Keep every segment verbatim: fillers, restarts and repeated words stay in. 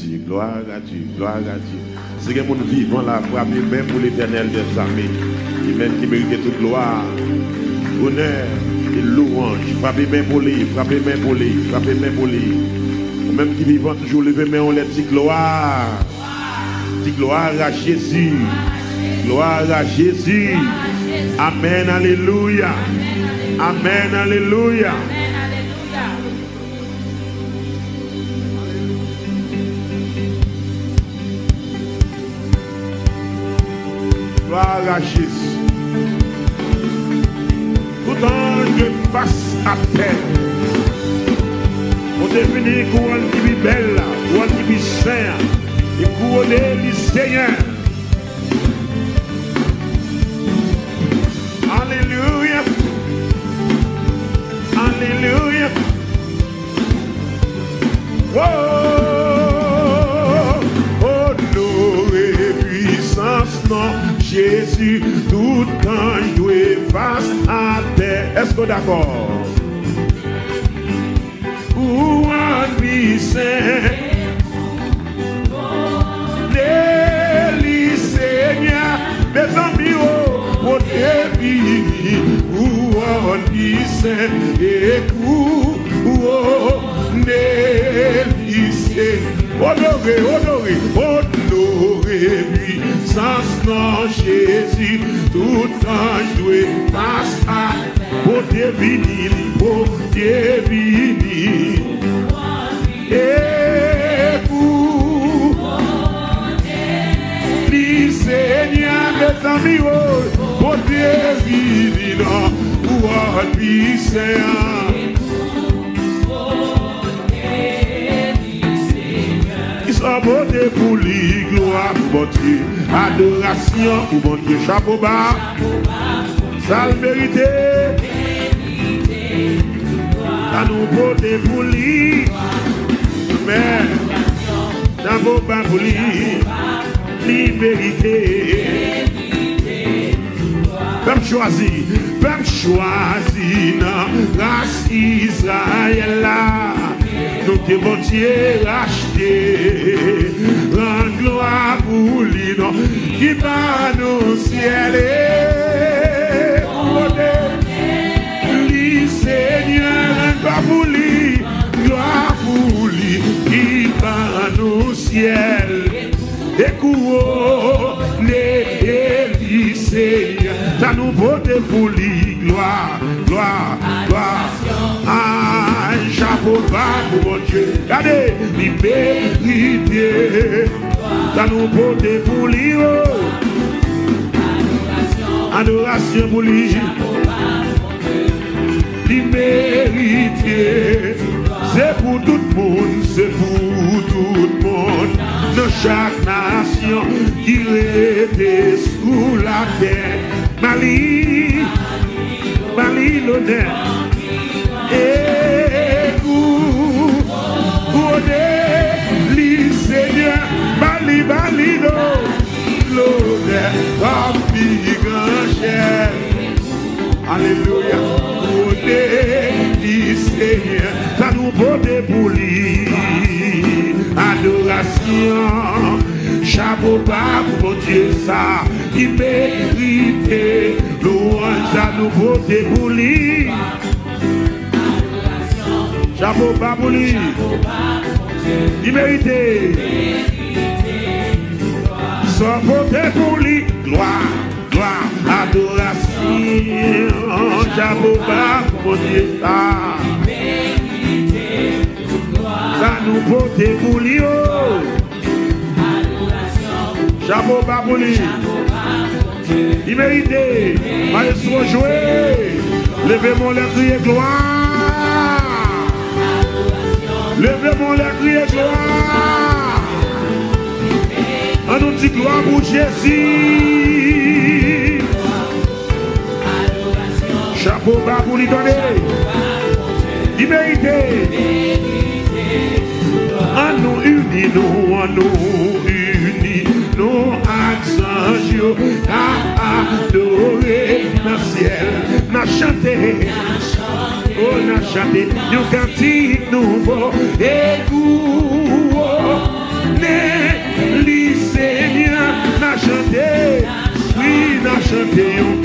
Dieu, gloire à Dieu, gloire à Dieu. C'est que mon vivant la frappe, même pour l'Éternel des armées, qui même qui mérite toute gloire, honneur et louange. Frappez même pour lui, frappez même pour lui, frappez même pour lui. Même qui vivant toujours levé, mais on l'a dit gloire. Dit gloire à Jésus. Gloire à Jésus. Amen, alléluia. Amen, alléluia. Gloire à Jésus. Tout ange face à terre. On devenait couronne qui est belle, couronne qui est sainte, et couronne du Seigneur. Alléluia. Alléluia. Oh, oh, l'eau et puissance, non. Jésus, tout ange doué face à terre. Est-ce que d'accord? Pour un puissant, les Seigneur, mes amis, pour tes vies, pour un puissant, et pour les Seigneur. Honoré, honoré, honoré, puissance, non, Jésus, tout ange doué face à pour deviner, pour deviner, et pour le Seigneur, mes amis, pour deviner, pour le Seigneur. Saboté pour lui, gloire pour bon Dieu, adoration pour bon Dieu, chapeau bas, ça le mérité, ça nous porter pour lui, mais chapeau bas pour lui, liberté, peuple choisi, peuple choisi, dans la race Israël là. Nous te bon Dieu racheté, rends gloire pour lui, non, qui va nous ciel. Lui, Seigneur, gloire pour lui, gloire pour lui, qui va nous ciel. Écoutez, lui, Seigneur, ta nous voter pour lui, gloire, gloire, gloire. Chapeau bas pour mon Dieu, regardez, liberté, ça nous porte pour lui, adoration pour lui, liberté, c'est pour tout le monde, c'est pour tout le monde, de chaque nation qui était sous la terre, Mali, Mali l'honneur, et Li Seigneur, Bali Bali no, l'honneur rempli grand chef. Alléluia, Côté Li Seigneur, ça nous porte pour lui. Adoration, chapeau bas pour Dieu ça, il mérite. Louange, ça nous porte pour lui. Chapeau bas pour lui. Liberté, sans beauté pour lui, gloire, gloire, adoration, chapeau bas pour Dieu, ça nous beauté pour lui, chapeau bas pour lui, liberté, allez sois joué, levez-moi les prières, gloire. Levez-moi la prière, gloire. On nous dit gloire pour Jésus. Chapeau bas pour lui donner. Il mérite. On nous unit, nous, on nous unit. Nos accents, à adorer dans ciel, n'a chanté. Oh, n'a chanté, nous cantique nouveau, et goût, Compassion,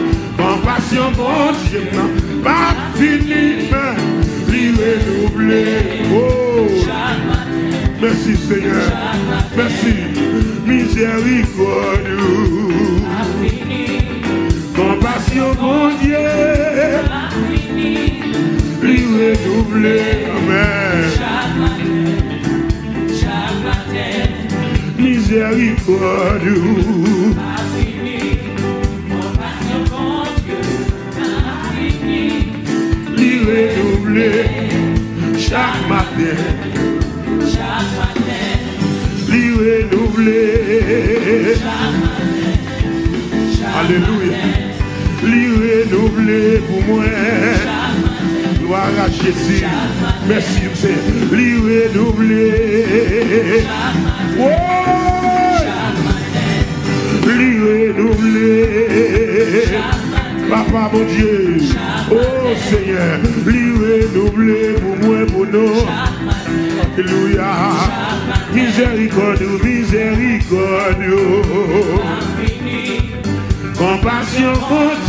mon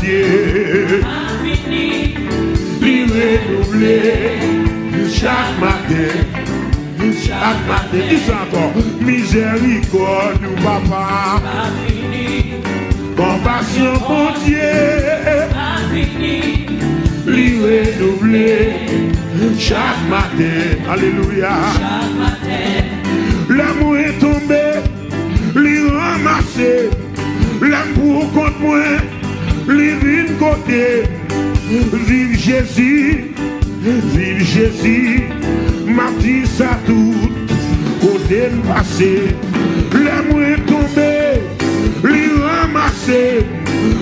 Dieu, renouvelé. Chaque matin, chaque matin, il s'en encore. Miséricorde, nous, papa. Compassion, mon Dieu. Lui renouvelé. Chaque matin, alléluia. L'amour est tombé. Lui ramassé. L'amour contre moi. Lui vine côté. Vive Jésus. Vive Jésus, m'a dit ça tout, côté passé, l'amour est tombé, lui ramassé,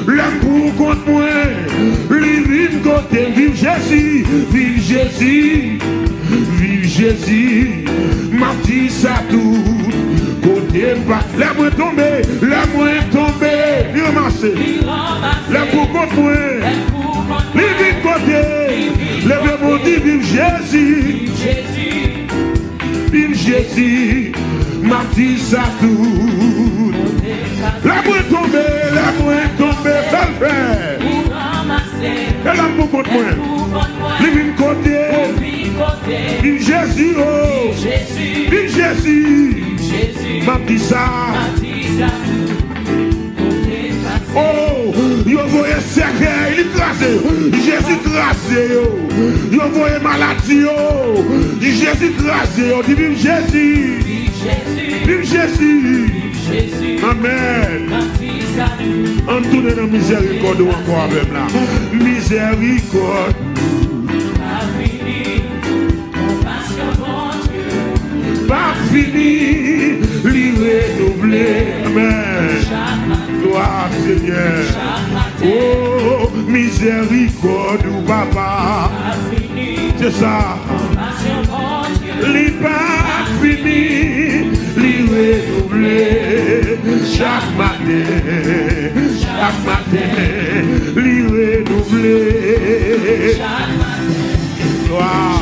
l'amour contre moi, lui vine côté, vive Jésus, vive Jésus, vive Jésus, m'a dit ça tout, côté passé, l'amour est tombé, l'amour est tombé, lui ramassé, l'amour contre moi. Livre côté, lève mon Dieu, vive Jésus, vive Jésus, m'a dit ça tout. L'amour est tombé, l'amour est tombé, belle frère. Et l'amour contre moi, livre côté, vive Jésus, vive Jésus, m'a dit ça. Oh, yo voye serre, il krasé, Jésus krasé, yo voye maladie, Jésus krasé, yo dit vive Jésus, vive Jésus, amen. On tourne dans miséricorde encore avec là, miséricorde. Pas fini, compassion mon Dieu, pas fini, lui renouvelé, amen. Gloire Seigneur, oh miséricorde ou papa, c'est ça. Les pas finis, les renouvelés chaque matin, chaque matin, les renouvelés. Gloire,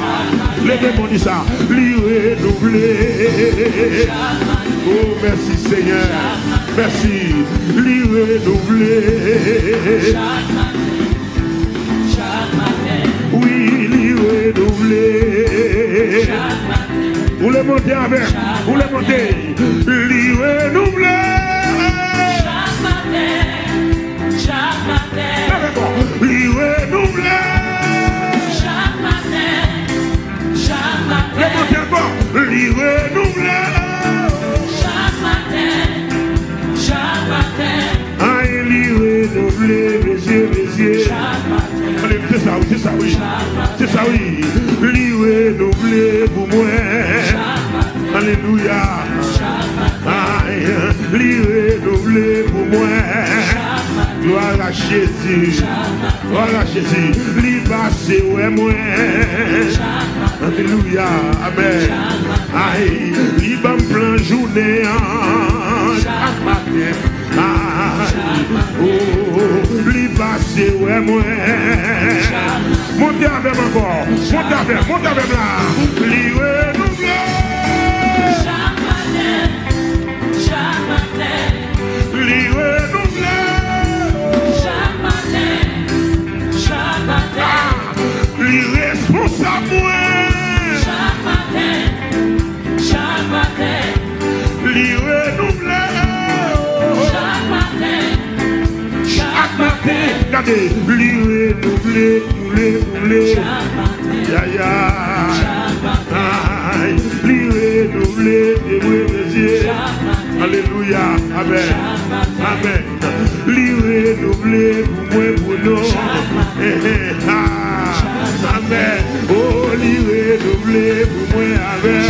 les démons disent ça, les renouvelés. Oh merci Seigneur, merci, lui renouvelé. Oui, lui renouvelé. Vous le montez avec, vous le montez. Lui renouvelé. Chaque matin, chaque matin. Lui renouvelé. Chaque matin, chaque matin. Le montez encore. Lui renouvelé. Monsieur, monsieur, c'est ça, oui, c'est ça, oui, c'est ça, oui, lui renouvelé pour moi, alléluia, lui renouvelé pour moi, gloire à Jésus, gloire à Jésus, lui passé ouais moi, alléluia, amen, aïe, lui ban plein journée, chaque matin. Oh, lui passé ouais moi. Montez avec encore, montez avec, montez avec là. Lui renouvelé. Chaque matin, chaque matin. Lui renouvelé. Chaque matin, chaque matin. Lui responsable moi. Chaque matin, chaque matin. Lui renouvelé. Regardez, lui renouvelé, lui renouvelé, ya ya, lui renouvelé, alléluia, amen, amen, lui renouvelé pour moi pour nous, amen, oh lui renouvelé pour moi avec,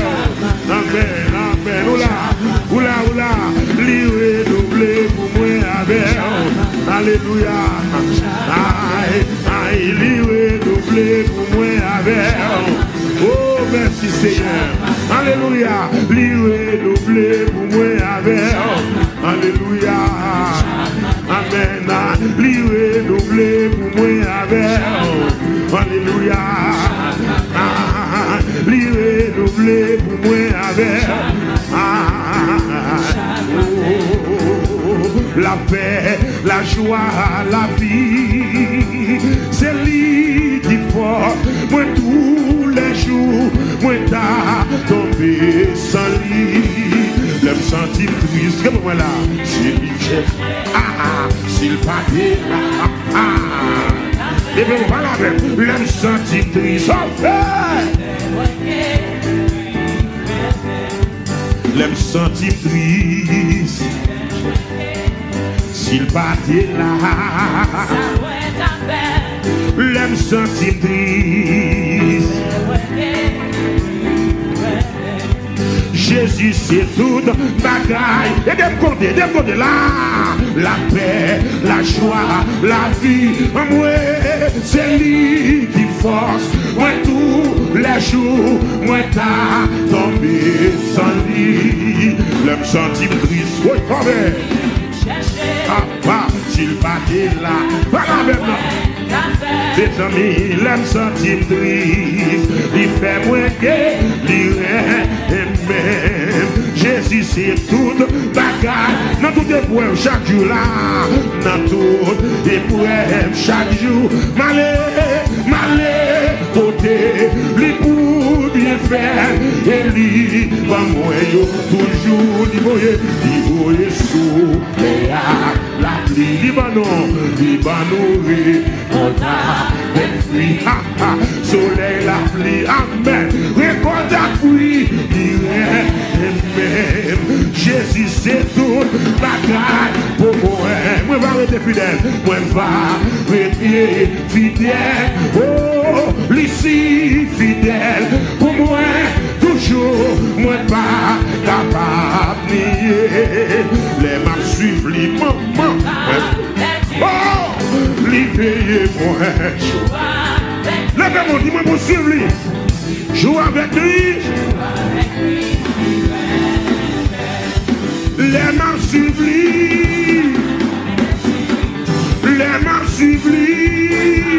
amen, amen, oula, oula, oula, lui renouvelé pour moi avec. Alléluia, aïe, aïe, lui renouvelé pour moi avec. Oh, merci Seigneur. Alléluia, lui renouvelé pour moi avec. Alléluia, amen. Lui renouvelé pour moi avec. Alléluia, lui renouvelé pour moi avec. La paix, la joie, la vie, c'est lui qui fort, moi tous les jours, moi t'as tombé sans lit. L'aime sentir triste, comme moi là, c'est l'objet, ah ah, c'est le pâté, ah ah ah. Et bien voilà, l'aime sentir triste, en fait. L'aime sentir triste, s'il pâté là. L'aime sentir triste. Jésus c'est tout bagaille. Et de côté, de côté là, la paix, la joie, la vie. Moi, c'est lui qui force. Moi tous les jours, moi t'as tombé sans lui. L'aime sentir triste. Oui, tombé. Ah, bah, s'il battait là, voilà maintenant. Des amis, l'aime sentir triste, il fait moins gai, il reste même. Jésus c'est toute bagaille, dans toute épreuve chaque jour là, dans toute épreuve chaque jour. Malé, malé, côté, lui pour bien faire, et lui va mourir toujours, il voyait, il voyait sous les la pluie, Libanon, Libanon, oui, on a des fruits, ha ha, soleil, la pluie, amen, récolte à fruits, il est même, Jésus c'est tout, bagaille, pour moi, moi va rester fidèle, moi va rester fidèle, oh, l'ici fidèle, pour moi, toujours, moi pas capable de nier, les mains suivent les mamans. Oh, l'éveillez moi. Lève-moi, dis-moi pour suivre lui. Joue avec lui. Les mains suivent lui. Les mains suivent lui.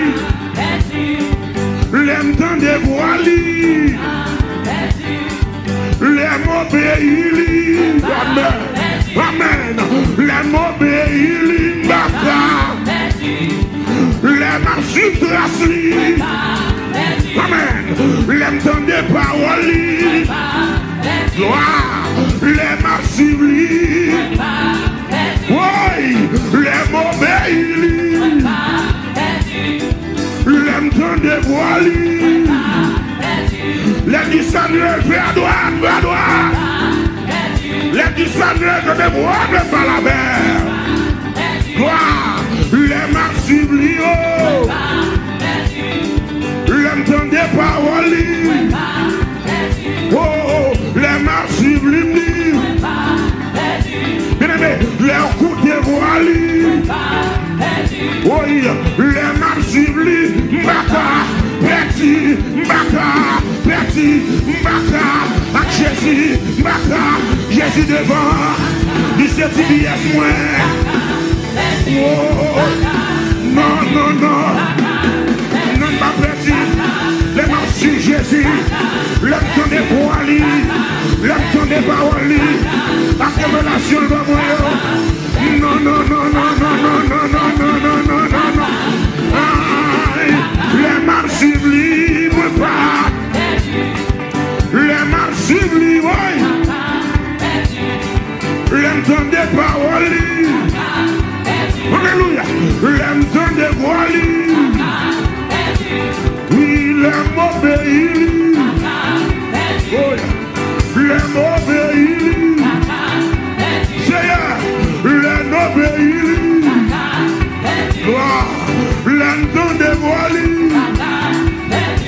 L'aime dans des voix lui. L'aime obéir lui. Amen. Amen. L'aime obéir lui, ma femme. L'aime à suivre trace lui. Amen. L'aime tendre parole lui. Gloire. L'aime à suivre lui. Oui. L'aime obéir lui. L'aime tendre voix lui. L'aime dit Samuel, fais à droite, fais à droite. L'aime du Seigneur que des voix ne pas la mer. Gloire, l'aime à suivre lui. L'aime dans des paroles. Oh, l'aime à suivre lui. Bien aimé, leur coup de voix lui. Oui, l'aime à suivre lui. Mbaka, petit, mbaka, petit, mbaka. Ak Jésus, baka, Jésus devant, dix-sept B S moins. Oh, non, non, non, non, pas petit. Le marché Jésus, l'homme tourné pour Ali, l'homme tourné par Ali, la révélation de moi. Non, non, non, non, non, non, non, non, non, non, non, non. Aïe, le marché libre pas. L'aime à suivre lui, oui. L'aime dans des paroles lui. Alléluia. L'aime dans des voix lui. Oui, l'aime obéir lui. L'aime obéir lui. Seigneur, l'aime obéir lui. Gloire. L'aime dans des voix lui.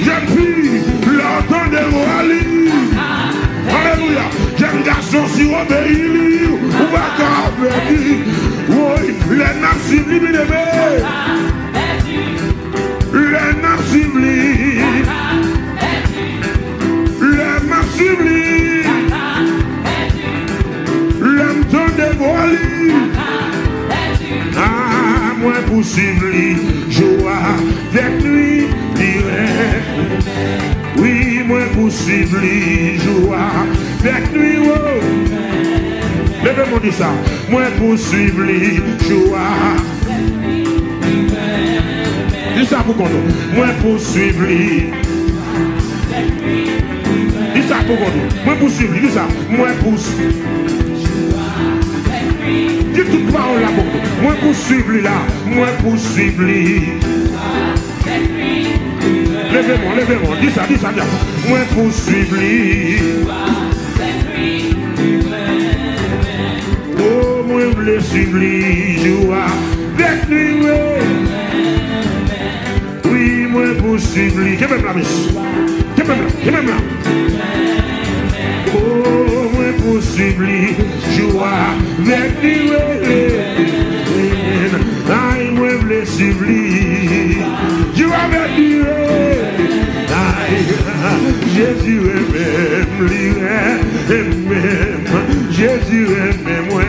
Jeune fille, l'aime dans des voix lui. J'aime garçon si on obéit lui, on va t'en obéir. Oui, les nains suivent lui, bien aimé. Les nains suivent lui. Les nains suivent lui. L'aime tant de voix lui. Ah, moi pour suivre lui, joie avec lui, dirait. Oui, moi pour suivre lui, joie avec lui, oh. Levez-moi dit ça. Moi pour suivre lui, joie. Dis ça pour qu'on nous. Moi poursuivre lui. Dis ça pour qu'on nous. Moi poursuivre lui. Dis ça. Moi poursuivre. Dis toute parole là pour nous. Moi poursuivre lui là. Moi poursuivre lui. Levez-moi, levez-moi. Dis ça, dis ça bien. Moi poursuivre lui. Oh, moi voulais suivre lui. Joie avec lui. Oui, moi poursuivre lui. Que même la miss. Que même là, que même là. Oh, moi poursuivre lui. Joie avec lui. Aïe, moi voulais suivre lui. Joie avec lui. Jésus aime lui, aime, Jésus aime moi.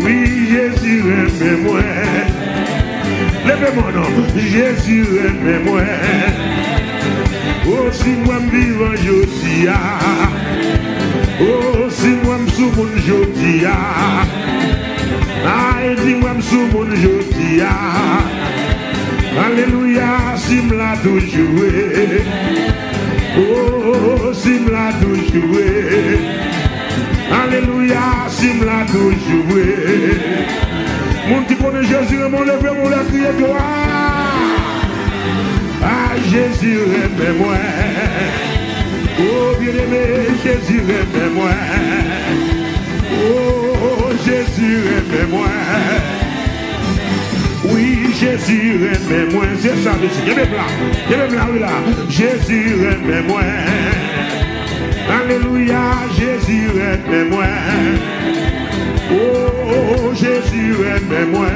Oui, Jésus aime moi. Levez-moi, non, Jésus aime moi. Oh, si moi me vivant, je dis, oh, si moi me souffre, je dis, ah, si moi me souffre, je dis, alléluia, si me l'a toujours. Oh, si me l'a toujours. Alléluia, si me l'a toujours. Mon petit connaît Jésus, mon levé, mon l'a crié gloire. Ah, Jésus, aime-moi. Oh, bien-aimé, Jésus, aime-moi. Oh, Jésus, aime-moi. Oui, Jésus aime moi, c'est ça, monsieur. Même là, même là, oui là. Jésus aime moi. Alléluia, Jésus aime moi. Oh, Jésus aime moi.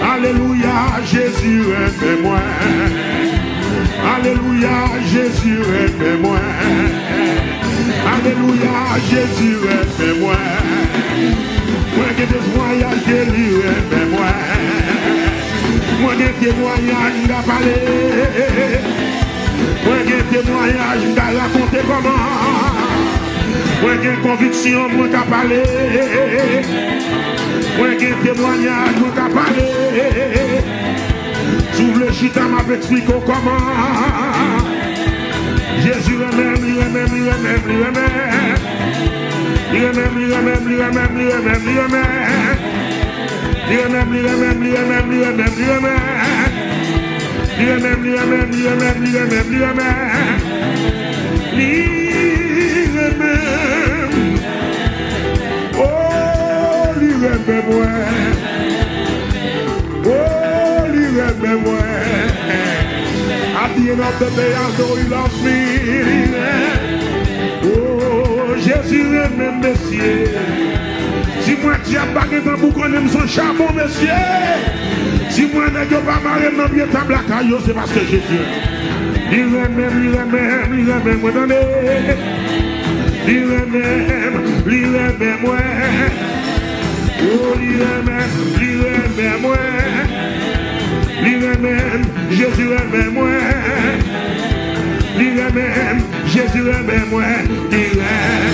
Alléluia, Jésus aime moi. Alléluia, Jésus aime moi. Alléluia, Jésus aime moi. Moi qui témoignage de lui, aime moi. Moi qui témoignage de parler. Moi qui témoignage de raconter comment. Moi qui conviction, moi qui parler. Moi qui témoignage, moi qui parler. Sous le chita, m'a expliqué comment. Jésus aime, lui aime, lui aime, lui aime. Lui même, lui même, lui même, lui même, lui même, lui même, lui même, lui même, lui même, lui même, lui même, lui même, lui même, lui même, oh, lui même moi, oh, lui même moi. At the end of the day, I know you love me. Oh. Jésus aime, monsieur. Si moi tu as pas dans vous connaissez son charbon, monsieur. Si moi n'ai pas marre dans bien table à caillou, c'est parce que Jésus. Il aime, lui aime, lui aime, moi donné. Il aime, lui aime, moi. Oh, il aime, lui aime, moi. Il aime, Jésus aime, moi. Il aime, Jésus aime, moi. Il aime.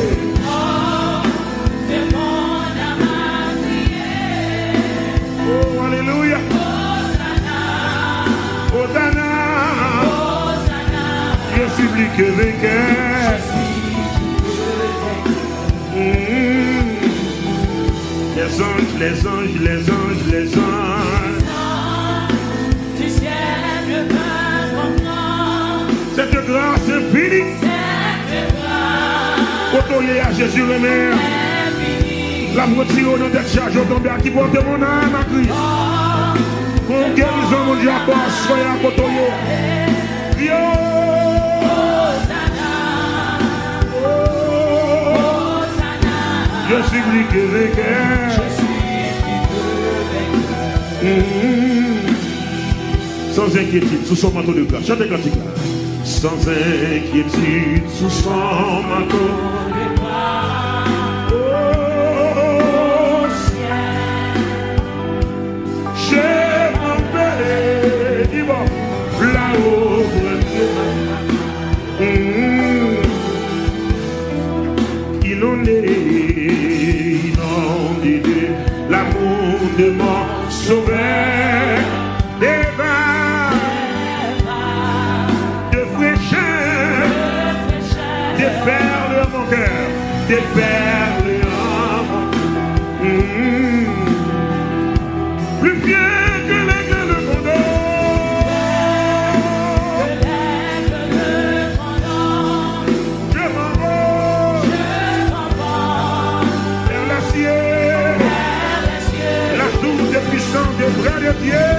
Je suis plus que vainqueur. les anges, les anges, les anges, les anges. Les anges du ciel ne peuvent comprendre cette grâce infinie. Cette grâce. Autoyez à Jésus le maire. La moitié au nom d'être chargé au tombé à qui porte mon âme à Christ. Mon guérison, mon Dieu, apporte, soyez à Cotoyo. Je suis plus que vainqueur. Je suis plus que vainqueur. Sans inquiétude sous son manteau de grâce. Chantez le cantique là. Sans inquiétude sous son manteau de grâce. Oh, ciel. J'ai mon père. Dis-moi. Là-haut. Il en est. L'amour de mon sauveur dévale de fraîcheur, déferle mon cœur, déferle en mon cœur, plus vieux que l'aigle de Grenoble, je m'envole, je m'envole vers la ciel. De bras de Dieu.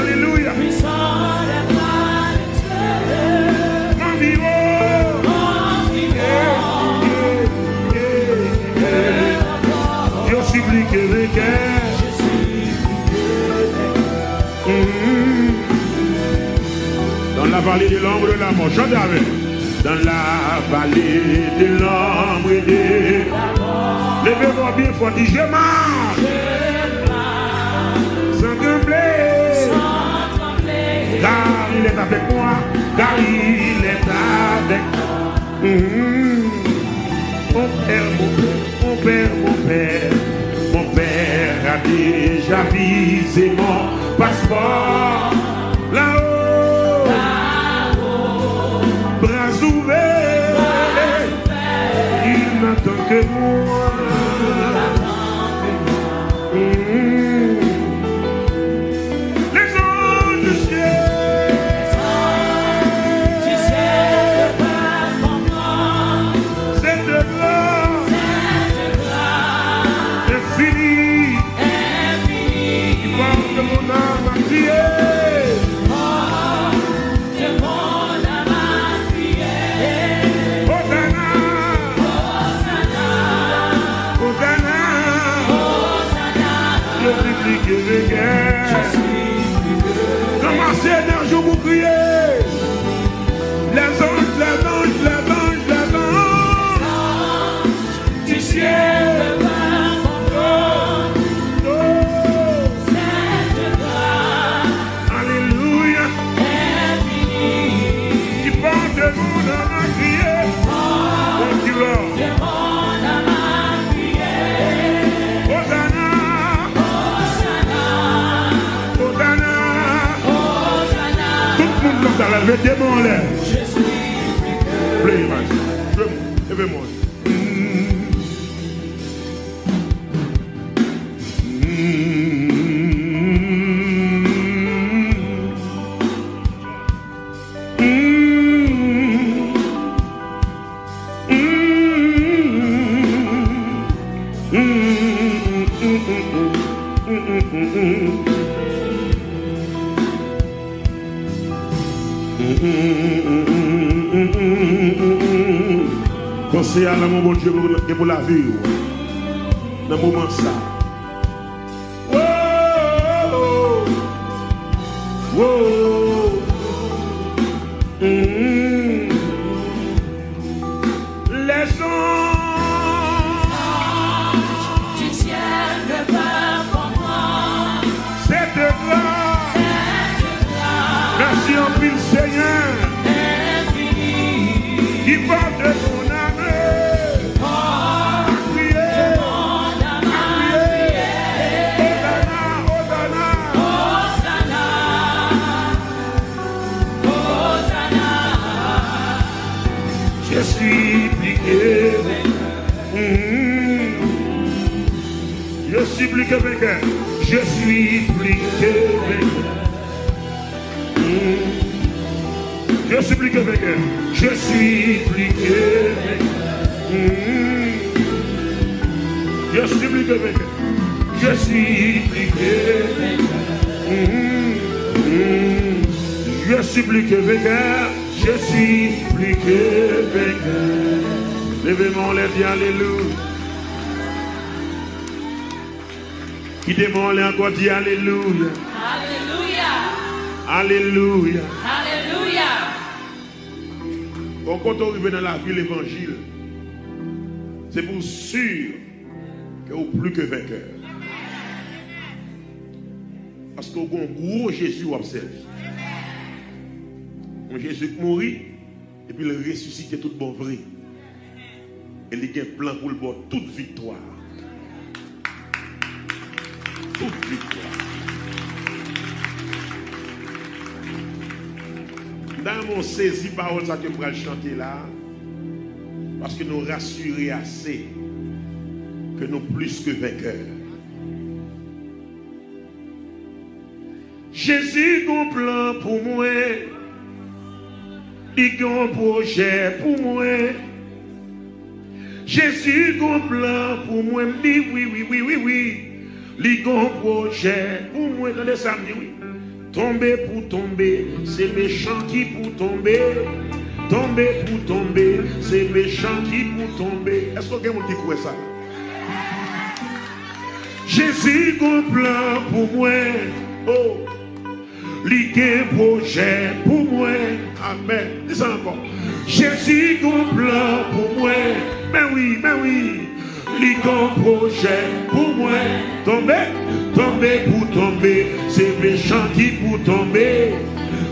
Alléluia. Mon Dieu. Je suis plus que vainqueur. Dans la vallée de l'ombre de la mort. J'en avais. Dans la vallée de l'ombre et de la mort. Levez-moi bien fort. Dis je marche. Car il est avec moi, car il est avec moi. Mmh. Mon père, mon père, mon père, mon père a déjà visé mon passeport. Là-haut, là-haut, bras ouverts, il n'attend que moi. Je suis plus que vainqueur. Pensez à l'amour mon Dieu et pour la vie. Dans le moment ça. Oh oh oh. Oh. Mm. Les anges du ciel ne peuvent comprendre cette gloire, cette gloire. Merci en pile Seigneur. Qui porte mon âme, qui porte mon âme, plus que vainqueur. Je suis plus que vainqueur. Je suis plus que vainqueur. Je suis plus que vainqueur. Je suis plus que vainqueur. Je suis plus que vainqueur. Je suis plus que vainqueur. Je suis plus que vainqueur. Levez-moi les biens, alléluia. Qui demande encore dit alléluia. Alléluia. Alléluia. Alléluia. Bon, quand on arrive dans la vie l'évangile, c'est pour sûr que vous plus que vainqueur. Parce que vous avez un gros Jésus qui observe. Un Jésus qui mourit et puis il ressuscite tout bon vrai. Et il a un plan pour le bon, toute victoire. Toute victoire. Dans mon saisi parole, ça que je vais chanter là, parce que nous rassurons assez que nous plus que vainqueurs. Jésus gon plan pour moi, il gon projet pour moi. Jésus gon plan pour moi, oui, oui, oui, oui, oui, oui. Ligon projet pour moi dans les samedis, oui. Tomber pour tomber, c'est méchant qui pour tomber. Tomber pour tomber, c'est méchant qui pour tomber. Est-ce que quelqu'un dit quoi ça? Jésus gon plan pour moi. Oh, ligon projet pour moi. Amen. Dis ça encore. Jésus gon plan pour moi. Mais oui, mais oui. Ligon projet pour moi. Tomber, tomber pour tomber, c'est méchant qui pour tomber.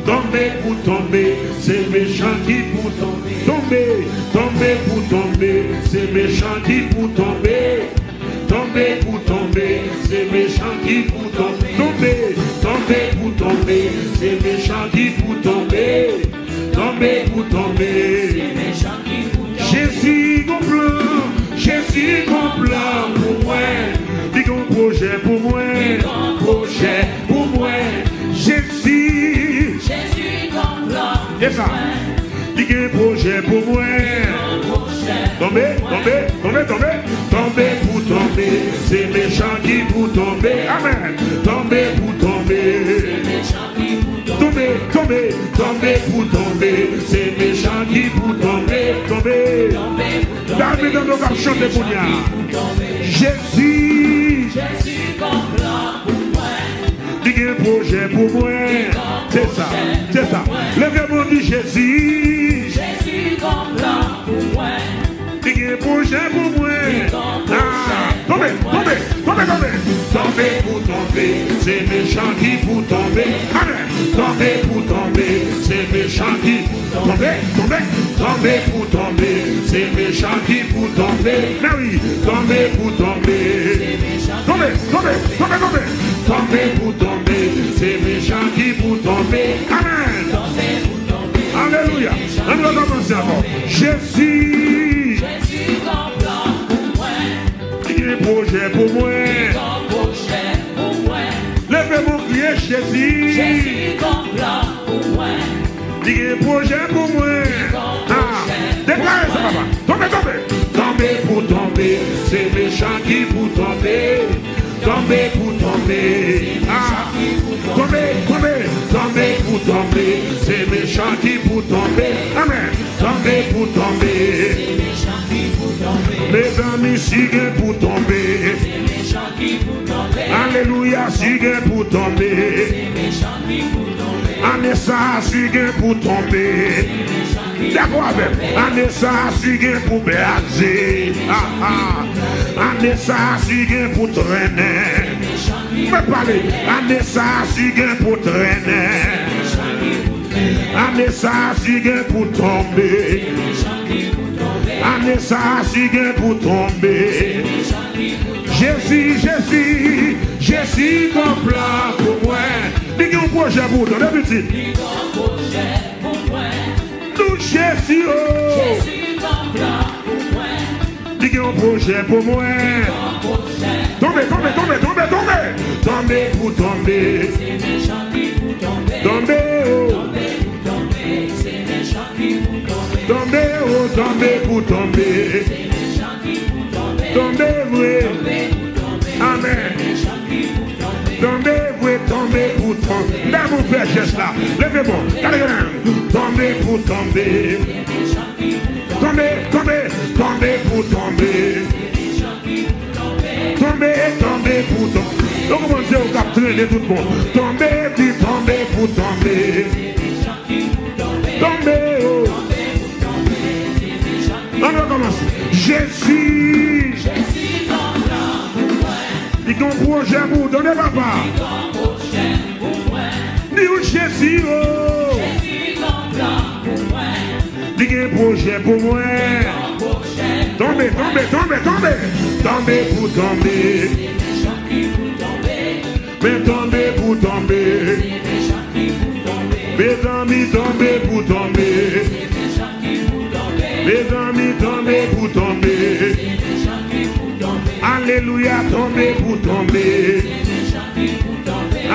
Tomber pour tomber, c'est méchant qui pour tomber. Tomber, tomber pour tomber, c'est méchant qui pour tomber. Tomber pour tomber, c'est méchant qui pour tomber. Tomber, tomber pour tomber, c'est méchant qui pour tomber. Tomber pour tomber, c'est méchant qui pour tomber. Jésus gonflant. Jésus gon plan pour moi, il gon projet pour moi, il gon projet pour moi. Jésus, Jésus gon plan pour moi, il gon projet pour moi. Tomber, tomber, tomber, tomber, tomber pour tomber, c'est méchant qui pour tomber. Amen. Tomber pour tomber, c'est méchant qui pour tomber. Tomber, tomber, pour tomber, c'est méchant qui pour tomber. Tomber, tomber. Dame dans nos marchands de Bounia. Jésus, Jésus comme plan pour moi. Digue un projet pour moi. C'est ça, c'est ça. Le vrai monde dit Jésus. Jésus comme plan pour moi. Digue un projet pour moi. Tombez, tombez, tombez, tombez. Tombez pour tomber, c'est méchant qui pour tomber. Amen. Tombez pour tomber, c'est méchant qui pour tomber. Tombez, tombez pour tomber, c'est méchant qui pour tomber. Mais oui, tombez pour tomber. Tombez, tombez, tombez, tombez. Tombez pour tomber, c'est méchant qui pour tomber. Amen. Alléluia. On va commencer avant. Jésus. Jésus comme plan pour moi. Il est projet pour moi. Levez-vous, criez Jésus. Jésus comme plan pour moi. Il est projet pour moi. Déclarez ça, papa. Tombez, tombez. Tombez pour tomber, c'est méchant qui pour tomber. Tombez pour tomber. Tombez, tombez. Tombez pour tomber, c'est méchant qui pour tomber. Amen. Tombez pour tomber, c'est méchant qui pour tomber. Mes amis, sigez pour tomber. C'est méchant qui pour tomber. Alléluia, sigez pour tomber. C'est méchant qui pour tomber. Anessa, sigez pour tomber. D'accord avec Anessa, sigez pour béaser. Anessa, sigez pour traîner. Mais parlez, Anessa, sigez pour traîner. Anessa, sigez pour tomber. Anessa, sigez pour tomber. Jésus, Jésus, Jésus, mon plan pour moi. Dis-nous un projet pour toi, les petits. Dis-nous un projet pour moi. Nous, Jésus, Jésus, mon plan pour moi. Dis-nous un projet pour moi. Dis-nous un projet. Tombez, tombez, tombez, tombez, tombez. Tombez pour tomber. C'est méchant qui vous tombez. Tombez, oh. Tombez pour tomber. C'est méchant qui vous tombez. Tombez, oh, tombez pour tomber. C'est méchant qui vous tombez. Tombez, oui. Tombez pour tomber. Amen. C'est méchant qui vous tombez. Tombez, oui, tombez pour tomber. Là, vous faites geste là. Levez-moi. Tombez pour tomber. Tombez, tombez, tombez pour tomber. Tombez, tombez pour tomber. Donc mon Dieu, vous capturez tout le monde. Tombez, puis tombez pour tomber. Tombez, oh. On recommence. Jésus. Il comprend, j'aime vous. Donnez papa. Dis-vous Jésus, oh. Dis un projet pour moi. Tombez, tombez, tombez, tombez. Tombez pour tomber. Mais tombez pour tomber. Mes amis, tombez pour tomber. Mes amis, tombez pour tomber. Alléluia, tombez pour tomber.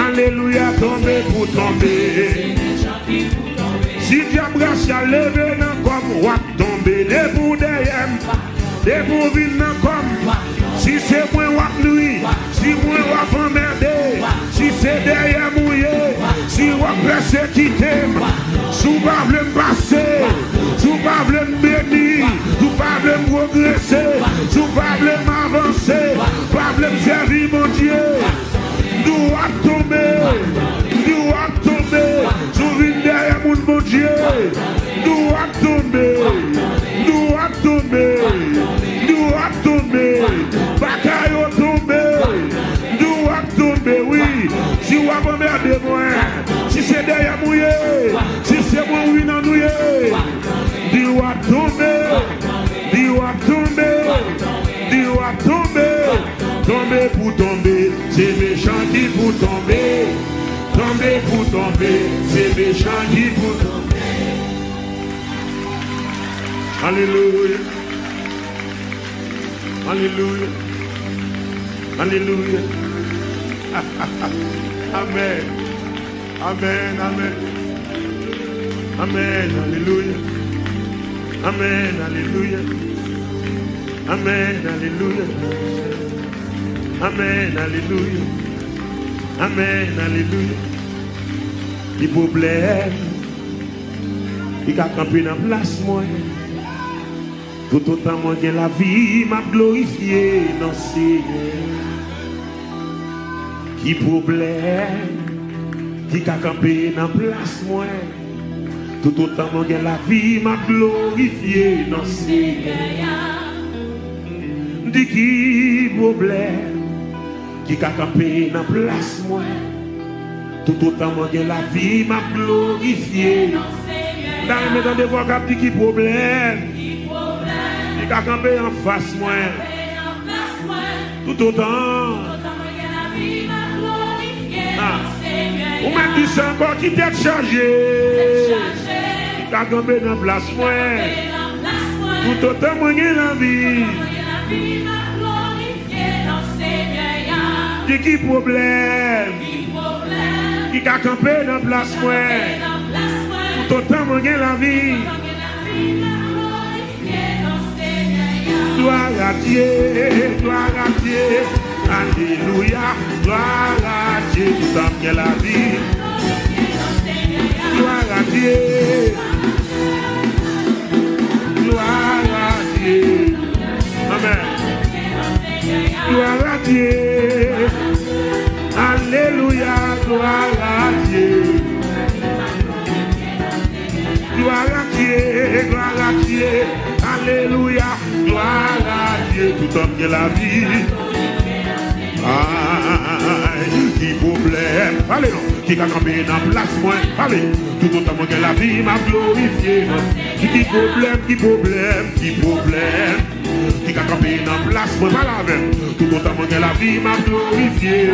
Alléluia, tombez pour tomber. Si diable s'est levé dans comme roi tomber, les boudayem, les bouvines dans comme. Si c'est moi roi lui, si moi roi emmerdé, si c'est derrière mouillé, si roi pressé qui t'aime, sous pas le passer, sous pas le béni, sous pas le progresser, sous pas le avancer, pas le servir mon Dieu, nous va tomber. Nous allons tomber, souviens derrière mon Dieu. Nous allons tomber, nous allons tomber, nous allons tomber. Bataille tomber, nous allons tomber, oui. Si vous avez merdé moi, si c'est derrière moi, si c'est moi oui non nous, nous allons tomber, nous allons tomber, nous allons tomber, tomber pour tomber, c'est méchant qui pour tomber. Tombez pour tomber, c'est méchant qui vous tomber. Alléluia. Alléluia. Alléluia. Amen. Amen. Amen. Amen. Alléluia. Amen. Alléluia. Amen. Alléluia. Amen. Alléluia. Amen, alléluia. Les problèmes, ils ont campé dans la place, moi. Tout autant, moi, j'ai la vie, m'a glorifié dans le Seigneur. Qui problème, qui ont campé dans la place, moi. Tout autant, moi, j'ai la vie, m'a glorifié dans le Seigneur. Dis qui problème. Qui a campé dans la place, moi. Tout autant, moi, la vie m'a glorifié. Dans le maison de voir, qui qui problème. Qui a campé en face, moi. Tout autant, la vie m'a glorifié. Ou même du sang encore qui t'a chargé. Qui a campé dans la place, moi. Tout autant, moi, la vie. Qui qui problème, qui a campé dans la place, moi. Tout autant, moi, la vie. Gloire à Dieu, gloire à Dieu. Alléluia, gloire à Dieu. Tout autant, la vie. Gloire à Dieu. Gloire à Dieu. Amen. Gloire à Dieu. Alléluia, gloire à Dieu. Gloire à Dieu, gloire à Dieu. Alléluia, gloire à Dieu. Tout homme qui a la vie. Aïe, qui problème. Allez, non, qui a campé dans place, moi. Allez, tout homme qui a la vie m'a glorifié. Qui problème, qui problème, qui problème. Qui a campé dans place, moi, pas la même. Tout autant, moi, la vie m'a glorifié.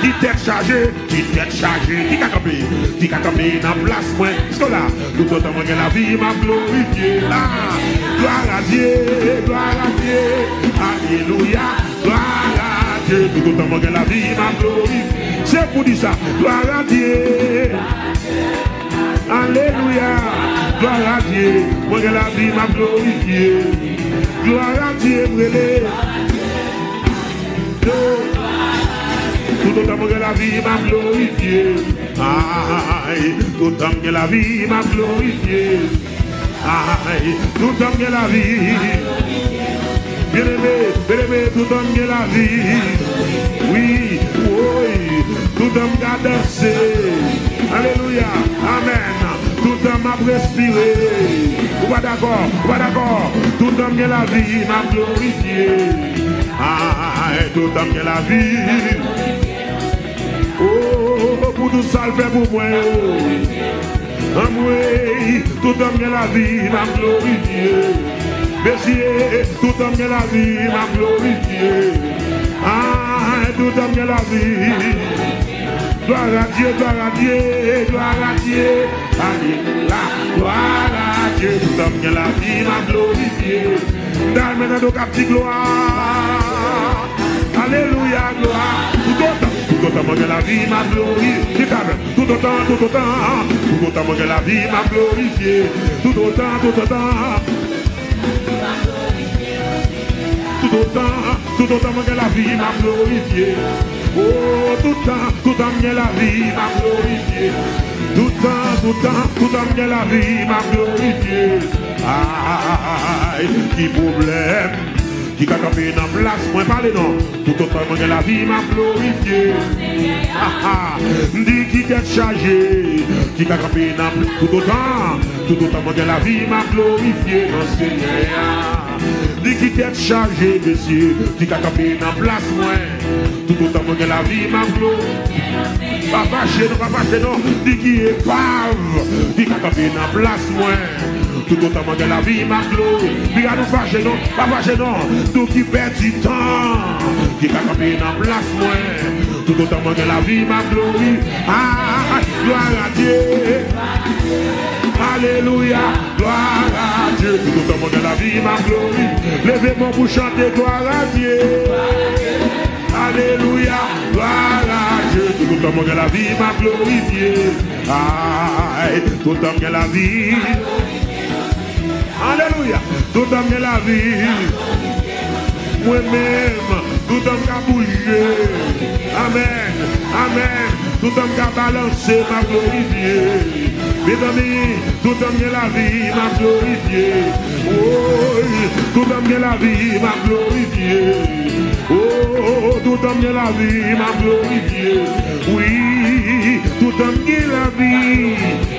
Qui t'est chargé, qui t'est chargé. Qui a campé, qui a campé dans place, moi, cela. Tout autant, moi, la vie m'a glorifié. Gloire à Dieu, gloire à Dieu. Alléluia, gloire à Dieu. Dieu, tout autant que la vie m'a glorifié. C'est pour dire ça, gloire à Dieu. Alléluia, gloire à Dieu. Moi que la vie m'a glorifié. Gloire à Dieu, brûlé. Tout autant que la vie m'a glorifié. Aïe, tout autant que la vie m'a glorifié. Aïe, tout autant que la vie. Bien-aimé, bien-aimé, tout homme qui a la vie. Oui, oui, tout homme qui a dansé. Alléluia, amen. Tout homme a respiré. Ou pas d'accord, ou pas d'accord. Tout homme qui a la vie m'a glorifié. Aïe, tout homme qui a la vie. Oh, pour tout ça, le fait pour moi. Amoué, tout homme qui a la vie m'a glorifié. Messieurs, tout homme qui a la vie m'a glorifié. Ah, tout homme qui a la vie. Gloire à Dieu, gloire à Dieu, gloire à Dieu. Alléluia, gloire à Dieu. Tout homme qui a la vie m'a glorifié. Dans le nom de la petite gloire. Alléluia, gloire. Tout autant, tout autant que la vie m'a glorifié. Tout autant, tout autant, tout autant que la vie m'a glorifié. Tout autant, tout autant. Tout autant, tout autant que la vie m'a glorifié. Oh, tout temps, tout temps que la vie m'a glorifié. Tout temps, tout temps, tout temps que la vie m'a glorifié. Aïe, qui problème, qui a campé dans place, moi parler non. Tout autant que la vie m'a glorifié. Ah ah, dit qui est chargé, qui a campé dans place. Tout autant, tout autant que la vie m'a glorifié, mon Seigneur. Qui t'est chargé, monsieur, qui t'a tapé dans place, moi. Tout autant que la vie m'a glorifié. Papa chez nous, papa chez nous, dit qui est pave, qui t'a tapé dans place, moi. Tout autant que la vie m'a glorifié. Regarde nous, papa chez nous, papa chez nous, tout qui perd du temps, qui t'a tapé dans place, moi. Tout autant que la vie m'a glorifié. Ah, gloire à Dieu. Alléluia, gloire à Dieu. Tout autant que la vie m'a glorifié. Levez-moi pour chanter gloire à Dieu. Alléluia, gloire à Dieu. Tout autant que la vie m'a glorifié. Aïe, tout autant que la vie. Alléluia, tout autant que la vie. Moi-même, tout homme qui a bougé. Amen, amen. Tout homme qui a balancé m'a glorifié. Mes amis, tout homme qui a la vie m'a glorifié. Oh, tout homme qui a la vie m'a glorifié. Oh, tout homme qui a la vie m'a glorifié. Oui, tout homme qui a la vie.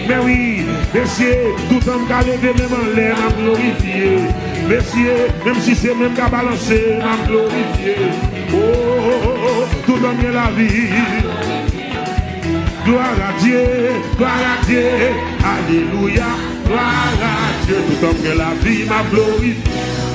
Mais oui, messieurs, tout homme qui a levé même en l'air m'a glorifié. Messieurs, même si c'est même qu'à balancer, m'a glorifié. Oh, oh, oh, tout homme qui a la vie. Gloire à Dieu, gloire à Dieu, alléluia, gloire à Dieu. Tout homme qui a la vie m'a glorifié.